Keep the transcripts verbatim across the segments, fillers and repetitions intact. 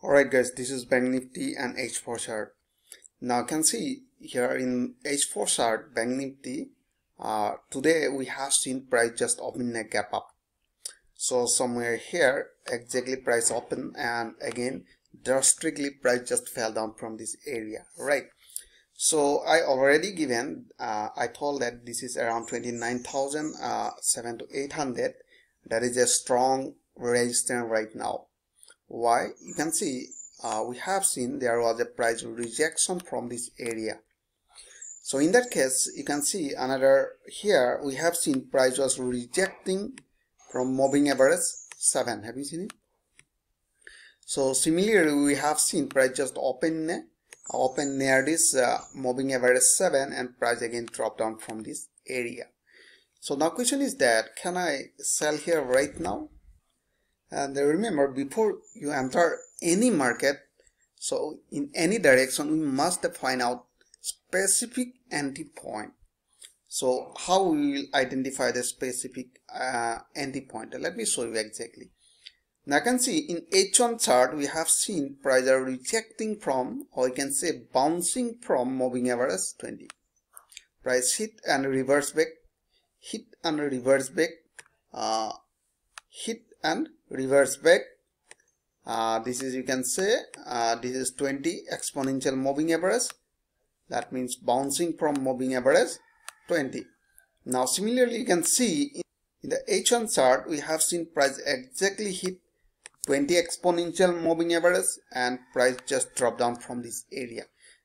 Alright guys, this is Bank Nifty and H four chart. Now you can see here in H four chart, Bank Nifty, uh, today we have seen price just open a gap up. So somewhere here, exactly price open, and again drastically price just fell down from this area, right? So I already given, uh, I told that this is around twenty-nine thousand, uh, seven to eight hundred. That is a strong resistance right now. Why? You can see uh, we have seen there was a price rejection from this area. So in that case, you can see another here we have seen price was rejecting from moving average seven. Have you seen it? So similarly, we have seen price just open open near this uh, moving average seven, and price again dropped down from this area. So now question is that, can I sell here right now? And remember, before you enter any market, so in any direction, we must find out specific entry point. So how we will identify the specific uh, entry point? Let me show you exactly. Now you can see in H one chart, we have seen price are rejecting from, or you can say bouncing from moving average twenty. Price hit and reverse back, hit and reverse back, uh, hit and reverse back. Uh, this is, you can say, uh, this is twenty exponential moving average. That means bouncing from moving average twenty. Now similarly, you can see in the H one chart, we have seen price exactly hit twenty exponential moving average, and price just dropped down from this area.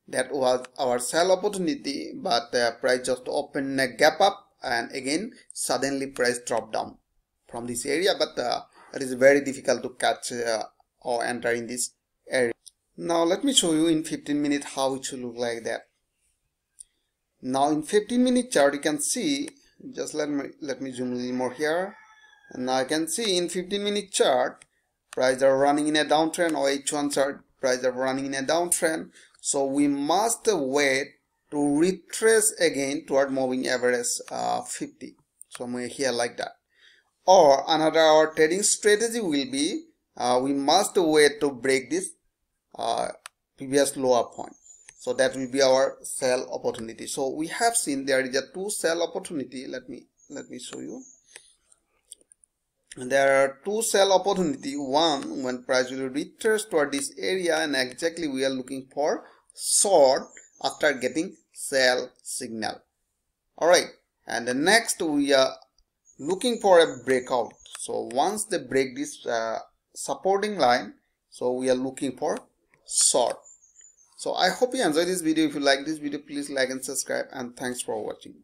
That was our sell opportunity, but uh, price just opened a gap up, and again suddenly price dropped down from this area, but uh, it is very difficult to catch uh, or enter in this area. Now let me show you in fifteen minutes how it should look like that. Now in fifteen minute chart, you can see, just let me let me zoom a little more here, and now you can see in fifteen minute chart, price are running in a downtrend, or H one chart, price are running in a downtrend. So we must wait to retrace again toward moving average uh, fifty, somewhere here like that. Or another our trading strategy will be, uh, we must wait to break this uh, previous lower point. So that will be our sell opportunity. So we have seen there is a two sell opportunity. Let me let me show you. And there are two sell opportunity. One, when price will retrace toward this area, and exactly we are looking for short after getting sell signal. All right. And the next we are looking for a breakout. So once they break this uh, supporting line, so we are looking for short. So I hope you enjoyed this video. If you like this video, please like and subscribe, and thanks for watching.